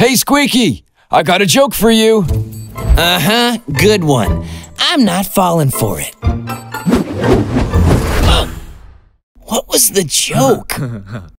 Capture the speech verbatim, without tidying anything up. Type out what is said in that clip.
Hey, Squeaky, I got a joke for you. Uh-huh, good one. I'm not falling for it. What was the joke?